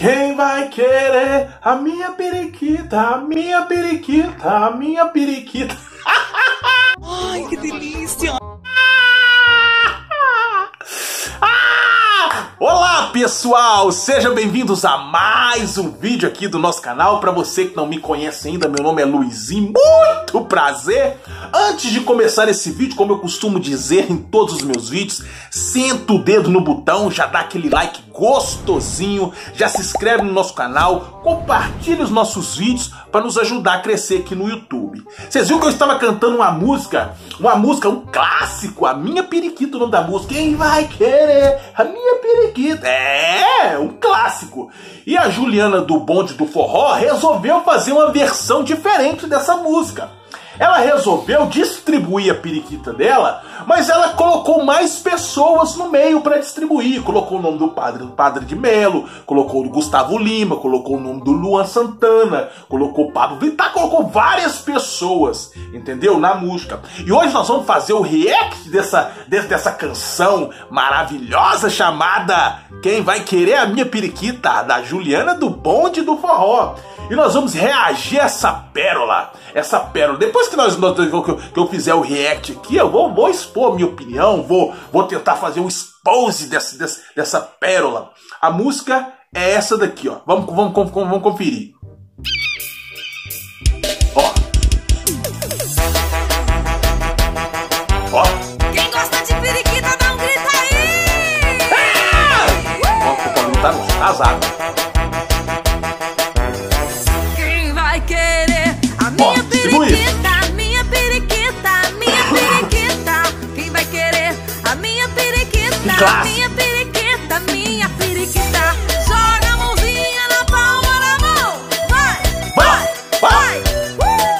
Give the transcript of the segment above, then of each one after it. Quem vai querer a minha periquita, a minha periquita, a minha periquita? Ai, que delícia! Olá pessoal, sejam bem-vindos a mais um vídeo aqui do nosso canal. Para você que não me conhece ainda, meu nome é Luizinho, muito prazer. Antes de começar esse vídeo, como eu costumo dizer em todos os meus vídeos, senta o dedo no botão, já dá aquele like gostosinho, já se inscreve no nosso canal, compartilha os nossos vídeos para nos ajudar a crescer aqui no YouTube. Vocês viram que eu estava cantando uma música, um clássico, a minha periquita, o nome da música. Quem vai querer a minha periquita? É, um clássico. E a Juliana do Bonde do Forró resolveu fazer uma versão diferente dessa música. Ela resolveu distribuir a periquita dela, mas ela colocou mais pessoas no meio para distribuir. Colocou o nome do Padre de Melo, colocou o do Gustavo Lima, colocou o nome do Luan Santana, colocou o Pabllo Vittar, colocou várias pessoas, entendeu? Na música. E hoje nós vamos fazer o react dessa canção maravilhosa chamada Quem Vai Querer a Minha Periquita, da Juliana do Bonde do Forró. E nós vamos reagir a essa pérola, essa pérola. Depois que eu fizer o react aqui, eu vou expor minha opinião, vou tentar fazer um expose dessa pérola. A música é essa daqui, ó. Vamos conferir. Ó. Ó. Quem gosta de periquita, dá um grito aí! Ah! Ó, o Pabllo tá arrasado. Minha periquita, minha periquita. Joga a mãozinha na palma da mão. Vai, vai, vai, vai.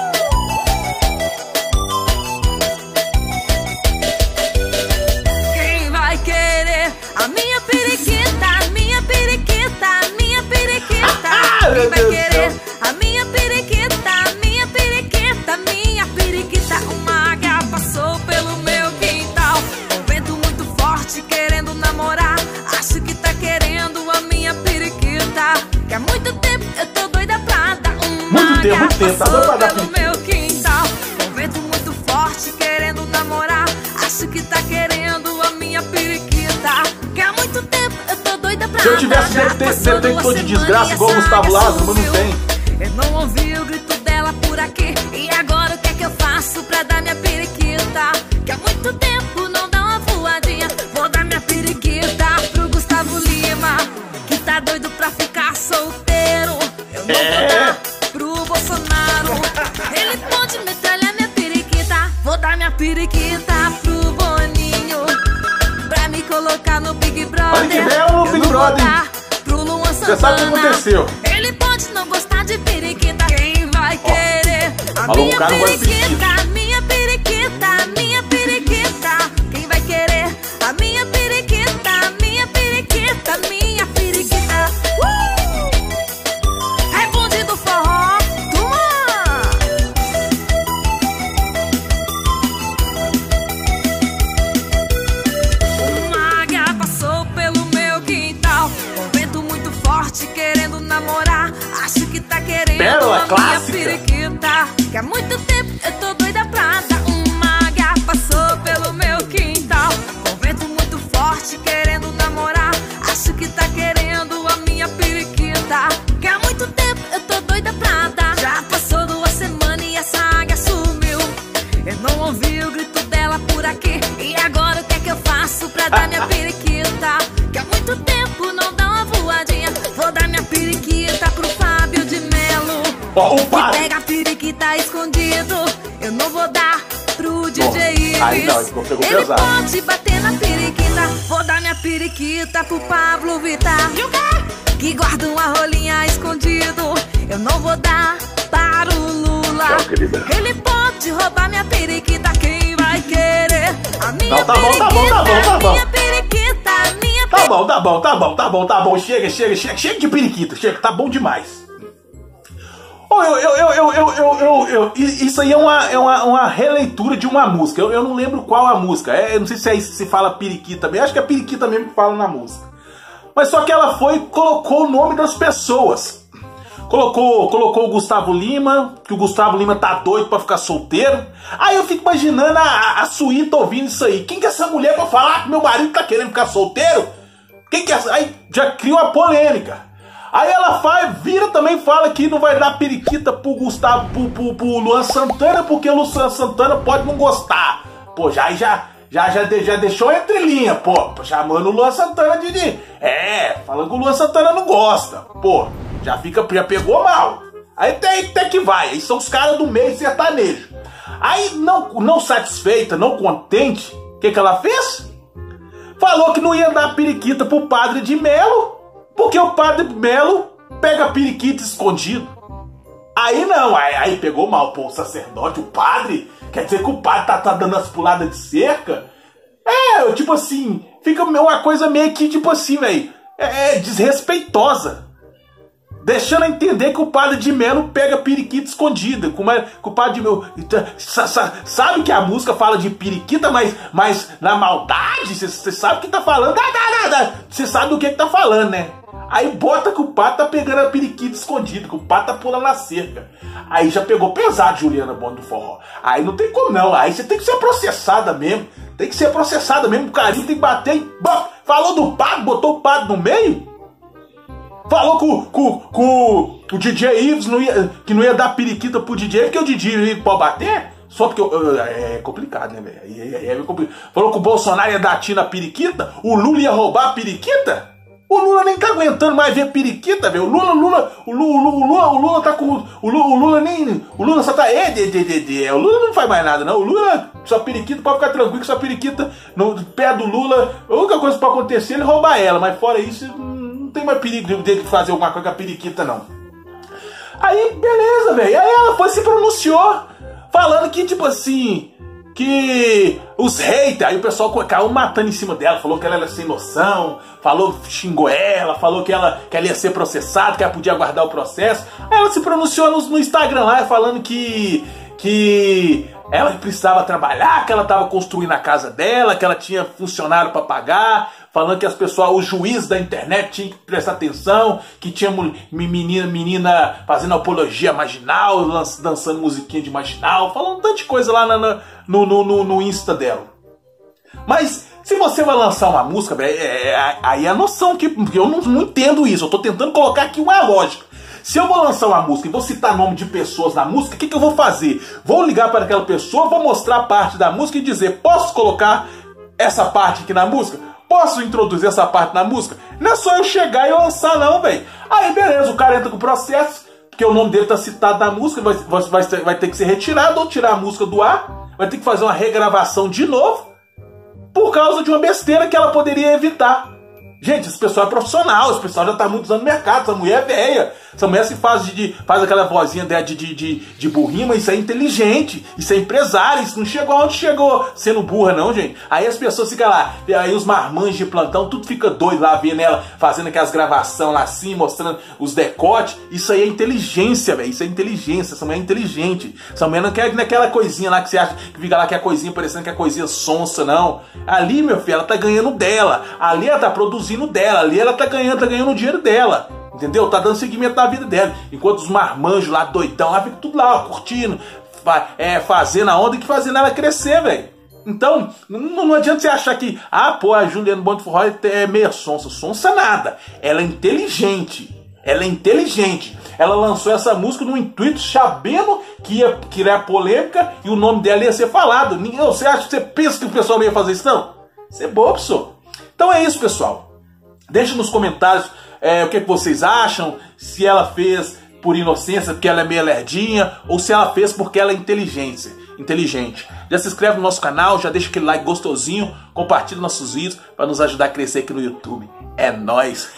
Quem vai querer a minha periquita, minha periquita, minha periquita? Quem vai querer a minha periquita, minha periquita, minha periquita? Uma águia passou pelo meu quintal, um vento muito forte querendo namorar, acho que tá querendo a minha periquita. Que há muito tempo eu tô doida pra dar uma muito tempo, tá doida pra dar pelo meu quintal. Um vento muito forte querendo namorar, acho que tá querendo a minha periquita. Que há muito tempo eu tô doida pra dar. Se eu tivesse detector de desgraça igual o Gustavo Lázaro, mas não tem. Eu não ouvi o grito dela por aqui, e agora o que é que eu faço pra dar minha periquita? Que há muito tempo não dá uma voadinha. Vou dar minha periquita pro Gustavo Lima, que tá doido pra ficar solteiro. Eu não vou dar pro Bolsonaro, ele pode metralhar minha periquita. Vou dar minha periquita pro Boninho, pra me colocar no Big Brother. Eu não vou dar pro Luan Santana. Você sabe o que aconteceu? Ele pode não gostar de periquita. Quem vai querer a minha periquita, minha periquita, minha periquita? Quem vai querer a minha periquita, minha periquita, minha periquita? É bonde do forró, turma! Uma águia passou pelo meu quintal, um vento muito forte querendo namorar, acho que tá querendo Bela, a clássica. Minha periquita. Que há muito tempo eu tô doida pra dar. Uma águia passou pelo meu quintal, muito forte querendo namorar, acho que tá querendo a minha periquita. Que há muito tempo eu tô doida pra dar. Já passou 2 semanas e essa águia sumiu. Eu não ouvi o grito dela por aqui, e agora o que é que eu faço pra dar minha periquita? Que há muito tempo não dá uma voadinha. Vou dar minha periquita pro Fábio de Melo, que pega a periquita escondido. Eu não vou dar pro DJ Ives, ele pode bater na periquita. Vou dar minha periquita pro Pabllo Vittar, que guarda uma rolinha escondido. Eu não vou dar para o Lula, ele pode roubar minha periquita. Quem vai querer a minha periquita, minha periquita, minha periquita? Tá bom, chega de periquita, chega, tá bom demais. Isso aí é uma releitura de uma música. Eu não lembro qual a música. Eu não sei se fala periquita também. Acho que é periquita mesmo que fala na música. Mas só que ela foi e colocou o nome das pessoas. Colocou o Gustavo Lima, que o Gustavo Lima tá doido pra ficar solteiro. Aí eu fico imaginando a Suíta ouvindo isso aí. Quem que é essa mulher pra falar que meu marido tá querendo ficar solteiro? Quem que é essa? Aí já cria uma polêmica. Aí ela vira também fala que não vai dar periquita pro Luan Santana, porque o Luan Santana pode não gostar. Pô, já deixou entrelinha, pô. Chamando o Luan Santana de... falando que o Luan Santana não gosta. Pô, já pegou mal. Aí até que vai. Aí são os caras do meio sertanejo. Aí, não satisfeita, não contente, o que ela fez? Falou que não ia dar periquita pro Padre de Melo, porque o Padre de Melo pega periquita escondido. Aí não, aí pegou mal, pô, o sacerdote, o padre... Quer dizer que o padre tá dando as puladas de cerca? Tipo assim, fica uma coisa meio que, tipo assim, velho, desrespeitosa. Deixando a entender que o Padre de Melo pega periquita escondida. Que o Padre de Melo... Sabe que a música fala de periquita, mas na maldade, você sabe que tá falando... Você sabe do que tá falando, né? Aí bota que o Padre tá pegando a periquita escondida, que o Padre tá pulando na cerca. Aí já pegou pesado, Juliana Bonde do Forró. Aí não tem como não, aí você tem que ser processada mesmo. Tem que ser processada mesmo, o carinho tem que bater e... Falou do Padre, botou o Padre no meio? Falou que o DJ Ives não ia dar periquita pro DJ, porque o DJ Ives pode bater? Só porque... é complicado, né, velho? É complicado. Falou que o Bolsonaro ia dar tiro na periquita? O Lula ia roubar a periquita? O Lula nem tá aguentando mais ver periquita, velho. O Lula só tá... O Lula não faz mais nada, não. O Lula, só periquita, pode ficar tranquilo que só periquita no pé do Lula. A única coisa que pode acontecer é ele roubar ela. Mas fora isso, não tem mais perigo dele fazer alguma coisa com a periquita, não. Aí, beleza, velho. Aí ela foi se pronunciou, falando que, tipo assim... Que os haters, aí o pessoal caiu matando em cima dela, falou que ela era sem noção, xingou ela, falou que ela ia ser processada, que ela podia aguardar o processo. Aí ela se pronunciou no Instagram lá, falando que ela precisava trabalhar, que ela estava construindo a casa dela, que ela tinha funcionário para pagar, falando que as pessoas, o juiz da internet tinha que prestar atenção, que tinha menina fazendo apologia marginal, dançando musiquinha de marginal, falando tanta coisa lá no Insta dela. Mas se você vai lançar uma música, velho, aí a noção que eu não entendo isso, eu tô tentando colocar aqui uma lógica. Se eu vou lançar uma música e vou citar nome de pessoas na música, o que eu vou fazer? Vou ligar para aquela pessoa, vou mostrar parte da música e dizer, posso colocar essa parte aqui na música? Posso introduzir essa parte na música? Não é só eu chegar e lançar não, velho. Aí beleza, o cara entra com o processo, porque o nome dele tá citado na música, vai ter que ser retirado ou tirar a música do ar, vai ter que fazer uma regravação de novo, por causa de uma besteira que ela poderia evitar. Gente, esse pessoal é profissional, esse pessoal já tá há muitos anos no mercado, essa mulher é velha. Essa mulher se faz aquela vozinha de burrinha, mas isso é inteligente, isso é empresário, isso não chegou aonde chegou sendo burra não, gente. Aí as pessoas ficam lá, aí os marmanjos de plantão, tudo fica doido lá vendo ela fazendo aquelas gravações lá assim, mostrando os decotes. Isso aí é inteligência, velho, isso é inteligência, essa mulher é inteligente. Essa mulher não quer naquela coisinha lá que você acha que fica lá que é a coisinha parecendo que é a coisinha sonsa, não. Ali, meu filho, ela tá ganhando dela, ali ela tá produzindo dela, ali ela tá ganhando o dinheiro dela, entendeu? Tá dando seguimento na vida dela, enquanto os marmanjos lá, doidão, lá fica tudo lá, ó, curtindo, fazendo a onda que fazendo ela crescer, velho. Então, não adianta você achar que, pô, a Juliana Bonde do Forró é meia sonsa. Sonsa nada, ela é inteligente, ela é inteligente. Ela lançou essa música no intuito, sabendo que ia criar polêmica e o nome dela ia ser falado. Você acha que você pensa que o pessoal não ia fazer isso, não? Você é bobo, pessoal. Então é isso, pessoal. Deixa nos comentários o que vocês acham, se ela fez por inocência, porque ela é meio lerdinha, ou se ela fez porque ela é inteligente. Já se inscreve no nosso canal, já deixa aquele like gostosinho, compartilha nossos vídeos para nos ajudar a crescer aqui no YouTube. É nóis!